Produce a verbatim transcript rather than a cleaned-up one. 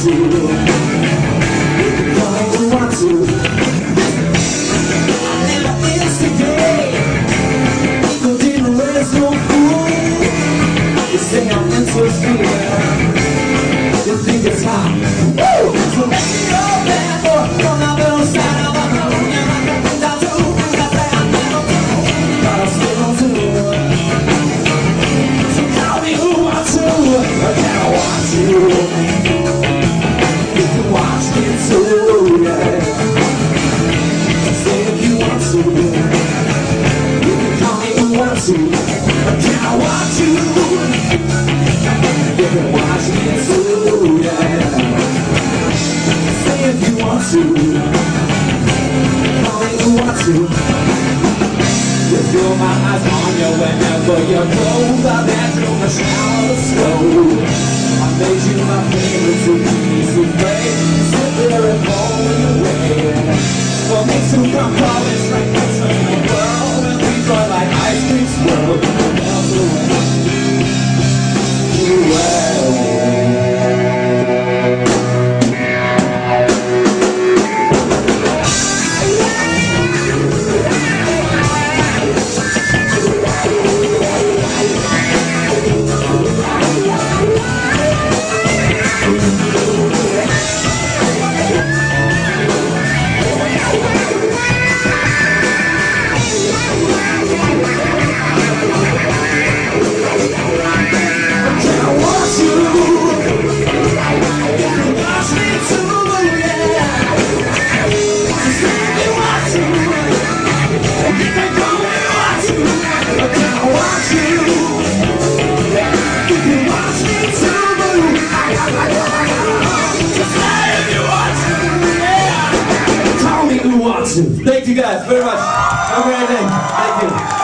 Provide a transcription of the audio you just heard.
Uatu, with the power of Uatu. Manila is today, Codino is no fool. They say I'm into a fear, they think it's hot. Woo! So let me go there for one of those that I want to do. I do, I still do. So call me Uatu, I can't watch you. So yeah, say if you want to, yeah. You can call me Uatu. Can I watch you? You can watch me too, yeah. Say if you want to, call me Uatu. You feel my eyes on you whenever you go by that room, I shout slow. I made you my favorite two-piece of play. For me to come calling straight into the world, and we grow like ice cream swirl. Thank you guys very much. Have a great day. Thank you.